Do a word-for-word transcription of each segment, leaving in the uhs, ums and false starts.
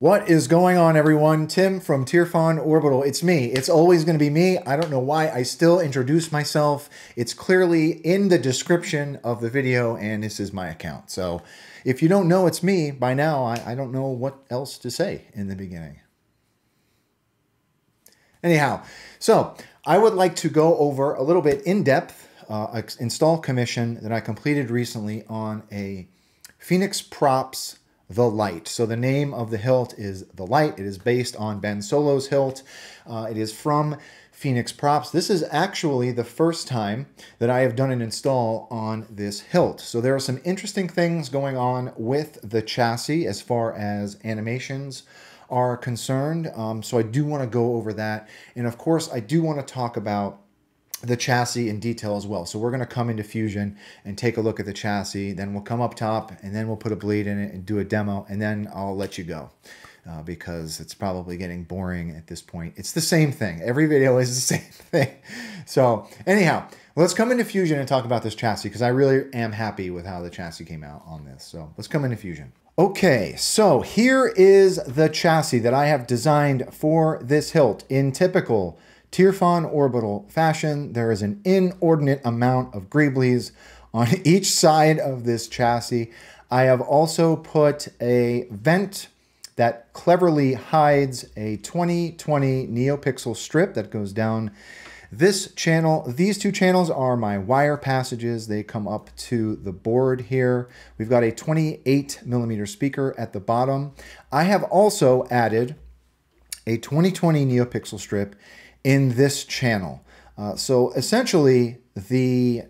What is going on, everyone? Tim from Tierfon Orbital. It's me. It's always going to be me. I don't know why I still introduce myself. It's clearly in the description of the video, and this is my account. So if you don't know it's me by now, I, I don't know what else to say in the beginning. Anyhow, so I would like to go over a little bit in depth uh, install commission that I completed recently on a Phoenix Props The Light. So the name of the hilt is The Light. It is based on Ben Solo's hilt. Uh, it is from Phoenix Props. This is actually the first time that I have done an install on this hilt. So there are some interesting things going on with the chassis as far as animations are concerned. Um, so I do want to go over that. And of course, I do want to talk about the chassis in detail as well. So we're going to come into Fusion and take a look at the chassis, then we'll come up top, and then we'll put a bleed in it and do a demo, and then I'll let you go uh, because it's probably getting boring at this point. It's the same thing. Every video is the same thing. So anyhow, let's come into Fusion and talk about this chassis because I really am happy with how the chassis came out on this. So let's come into Fusion. Okay, so here is the chassis that I have designed for this hilt in typical Tierfon Orbital fashion. There is an inordinate amount of greeblies on each side of this chassis. I have also put a vent that cleverly hides a twenty twenty NeoPixel strip that goes down this channel. These two channels are my wire passages. They come up to the board here. We've got a twenty-eight millimeter speaker at the bottom. I have also added a twenty twenty NeoPixel strip in this channel. Uh, so essentially the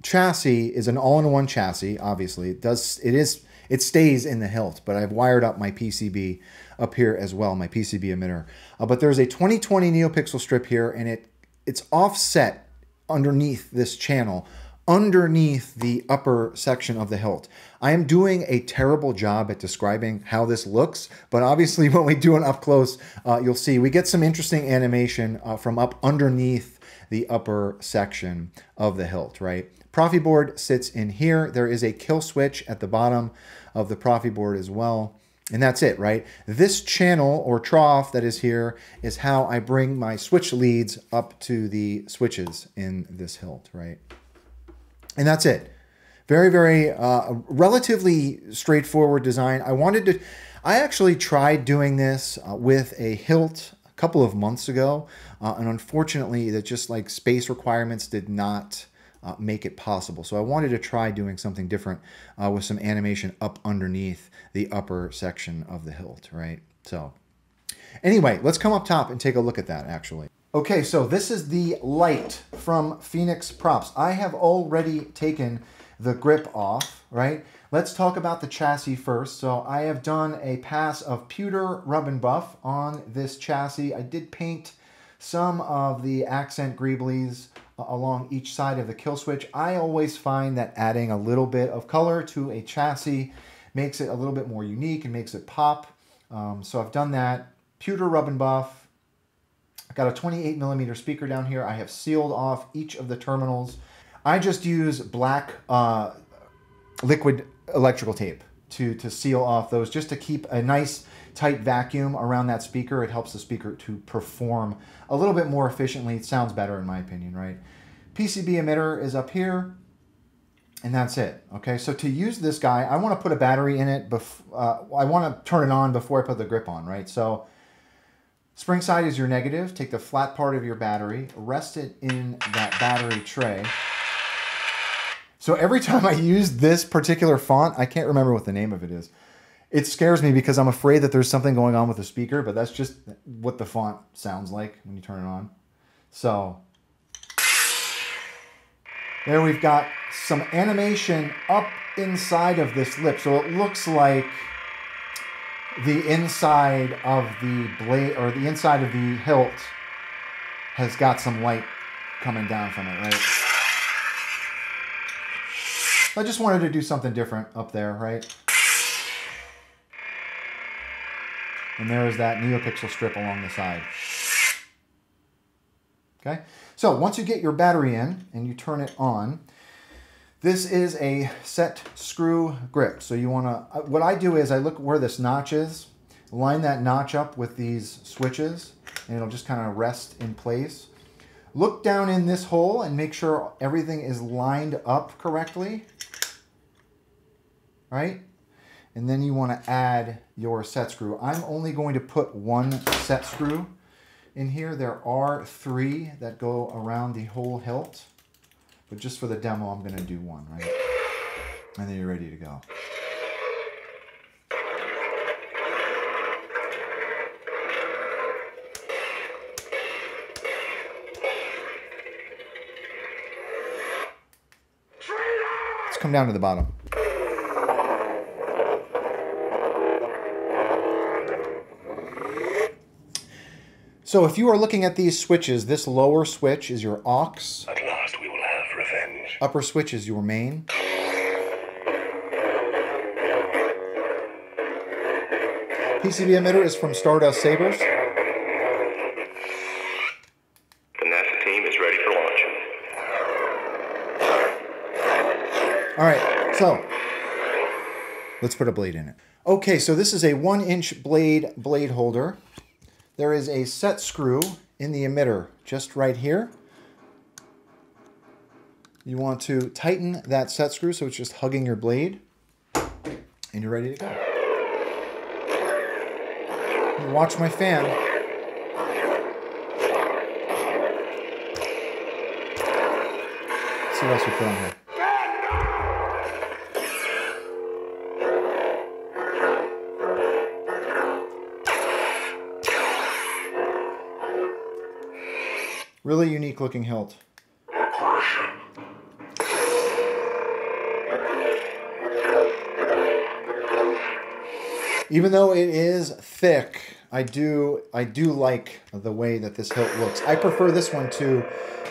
chassis is an all-in-one chassis. Obviously it does, it is, it stays in the hilt, but I've wired up my P C B up here as well, my P C B emitter. Uh, but there's a twenty twenty NeoPixel strip here, and it it's offset underneath this channel, underneath the upper section of the hilt. I am doing a terrible job at describing how this looks, but obviously when we do an up close, uh, you'll see we get some interesting animation uh, from up underneath the upper section of the hilt, right? ProfieBoard sits in here. There is a kill switch at the bottom of the ProfieBoard as well. And that's it, right? This channel or trough that is here is how I bring my switch leads up to the switches in this hilt, right? And that's it. Very, very uh, relatively straightforward design. I wanted to, I actually tried doing this uh, with a hilt a couple of months ago. Uh, and unfortunately, that just like space requirements did not Uh, make it possible. So I wanted to try doing something different uh, with some animation up underneath the upper section of the hilt, right? So anyway, let's come up top and take a look at that actually. Okay, so this is the Light from Phoenix Props. I have already taken the grip off, right? Let's talk about the chassis first. So I have done a pass of pewter rub and buff on this chassis. I did paint some of the accent greeblies along each side of the kill switch. I always find that adding a little bit of color to a chassis makes it a little bit more unique and makes it pop. Um, so I've done that. Pewter rub and buff. I've got a twenty-eight millimeter speaker down here. I have sealed off each of the terminals. I just use black uh, liquid electrical tape to, to seal off those just to keep a nice tight vacuum around that speaker. It helps the speaker to perform a little bit more efficiently. It sounds better in my opinion, right? P C B emitter is up here, and that's it. Okay, so to use this guy, I want to put a battery in it. Uh, I want to turn it on before I put the grip on, right? So spring side is your negative. Take the flat part of your battery, rest it in that battery tray. So every time I use this particular font, I can't remember what the name of it is. It scares me because I'm afraid that there's something going on with the speaker, but that's just what the font sounds like when you turn it on. So there we've got some animation up inside of this lip. So it looks like the inside of the blade or the inside of the hilt has got some light coming down from it, right? I just wanted to do something different up there, right? And there is that NeoPixel strip along the side. Okay, so once you get your battery in and you turn it on, this is a set screw grip. So you wanna, what I do is I look where this notch is, Line that notch up with these switches and it'll just kind of rest in place. Look down in this hole and make sure everything is lined up correctly, right? And then you want to add your set screw. I'm only going to put one set screw in here. There are three that go around the whole hilt, but just for the demo, I'm going to do one, right? And then you're ready to go. Come down to the bottom. So if you are looking at these switches, this lower switch is your aux. At last we will have revenge. Upper switch is your main. P C B emitter is from Stardust Sabers. All right, so let's put a blade in it. Okay, so this is a one inch blade blade holder. There is a set screw in the emitter just right here. You want to tighten that set screw so it's just hugging your blade and you're ready to go. Watch my fan. Let's see what else we put on here. Really unique looking hilt. Even though it is thick, I do I do like the way that this hilt looks. I prefer this one to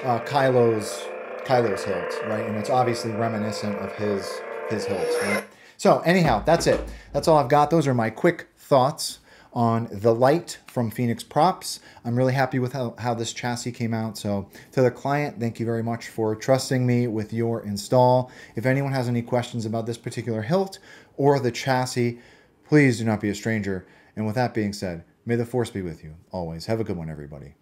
uh, Kylo's Kylo's hilt, right? And it's obviously reminiscent of his his hilt, right? So anyhow, that's it. That's all I've got. Those are my quick thoughts on The Light from Phoenix Props. I'm really happy with how, how this chassis came out. So to the client, thank you very much for trusting me with your install. If anyone has any questions about this particular hilt or the chassis, please do not be a stranger. And with that being said, may the force be with you always. Have a good one, everybody.